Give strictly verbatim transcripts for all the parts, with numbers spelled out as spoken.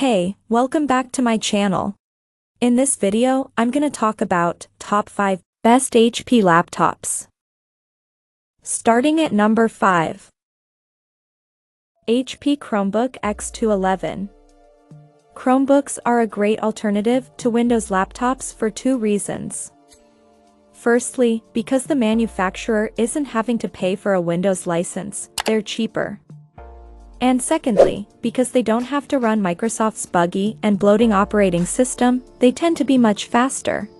Hey, welcome back to my channel. In this video, I'm gonna talk about top five best H P laptops. Starting at number five. H P Chromebook X two eleven. Chromebooks are a great alternative to Windows laptops for two reasons. Firstly, because the manufacturer isn't having to pay for a Windows license, they're cheaper. And secondly, because they don't have to run Microsoft's buggy and bloating operating system, they tend to be much faster.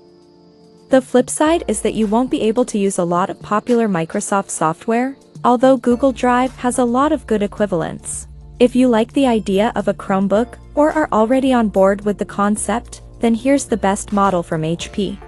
The flip side is that you won't be able to use a lot of popular Microsoft software, although Google Drive has a lot of good equivalents. If you like the idea of a Chromebook, or are already on board with the concept, then here's the best model from H P.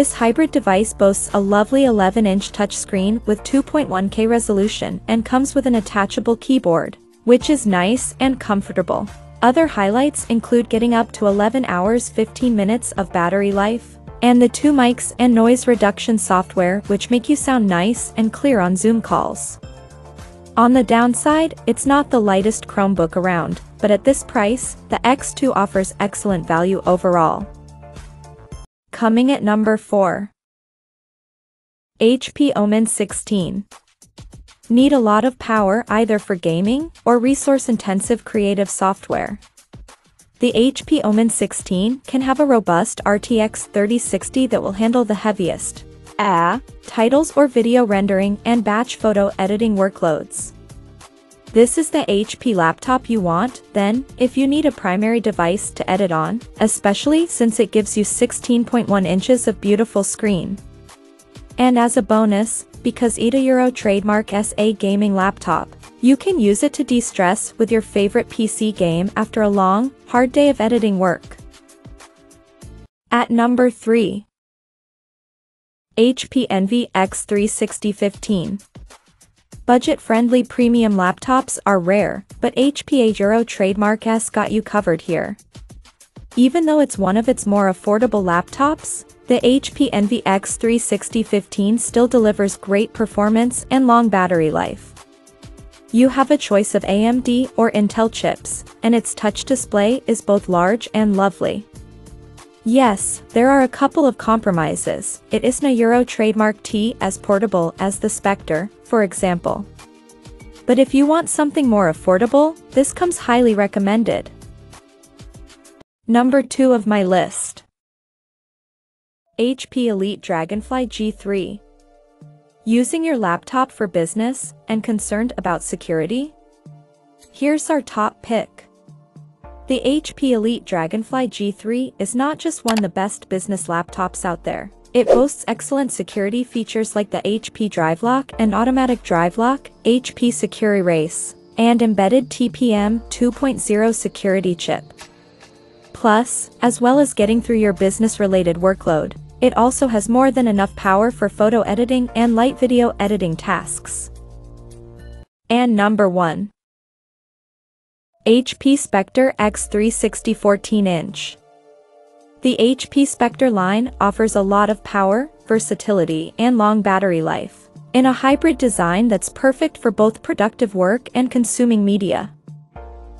This hybrid device boasts a lovely eleven inch touchscreen with two point one K resolution and comes with an attachable keyboard, which is nice and comfortable. Other highlights include getting up to eleven hours fifteen minutes of battery life, and the two mics and noise reduction software which make you sound nice and clear on Zoom calls. On the downside, it's not the lightest Chromebook around, but at this price, the X two offers excellent value overall. Coming at number four. H P Omen sixteen. Need a lot of power either for gaming or resource-intensive creative software. The H P Omen sixteen can have a robust R T X thirty sixty that will handle the heaviest ah, titles or video rendering and batch photo editing workloads. This is the H P laptop you want, then, if you need a primary device to edit on, especially since it gives you sixteen point one inches of beautiful screen. And as a bonus, because it's a Euro trademark S A gaming laptop, you can use it to de-stress with your favorite P C game after a long, hard day of editing work. At number three. H P Envy X three sixty fifteen. Budget-friendly premium laptops are rare, but H P Euro trademark S got you covered here. Even though it's one of its more affordable laptops, the H P Envy X three sixty fifteen still delivers great performance and long battery life. You have a choice of A M D or Intel chips, and its touch display is both large and lovely. Yes, there are a couple of compromises. It isn't a Euro trademark T as portable as the Spectre, for example. But if you want something more affordable, this comes highly recommended. Number two of my list. H P Elite Dragonfly G three. Using your laptop for business and concerned about security? Here's our top pick. The H P Elite Dragonfly G three is not just one of the best business laptops out there. It boasts excellent security features like the H P DriveLock and Automatic DriveLock, H P Secure Erase, and embedded T P M two point oh security chip. Plus, as well as getting through your business-related workload, it also has more than enough power for photo editing and light video editing tasks. And number one. H P Spectre X three sixty fourteen inch. The H P Spectre line offers a lot of power, versatility, and long battery life, in a hybrid design that's perfect for both productive work and consuming media.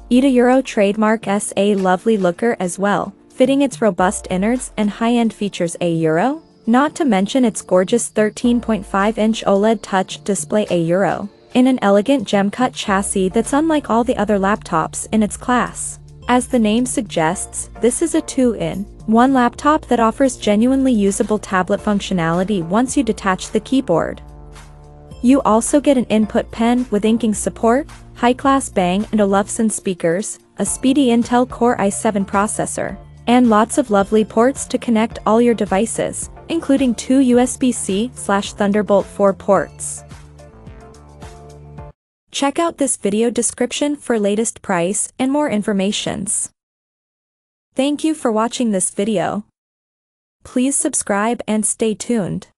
It's a Euro trademark S A lovely looker as well, fitting its robust innards and high-end features a Euro, not to mention its gorgeous thirteen point five inch OLED touch display a Euro, in an elegant gem-cut chassis that's unlike all the other laptops in its class. As the name suggests, this is a two in one laptop that offers genuinely usable tablet functionality once you detach the keyboard. You also get an input pen with inking support, high-class Bang and Olufsen speakers, a speedy Intel Core i seven processor, and lots of lovely ports to connect all your devices, including two U S B C slash Thunderbolt four ports. Check out this video description for latest price and more informations. Thank you for watching this video. Please subscribe and stay tuned.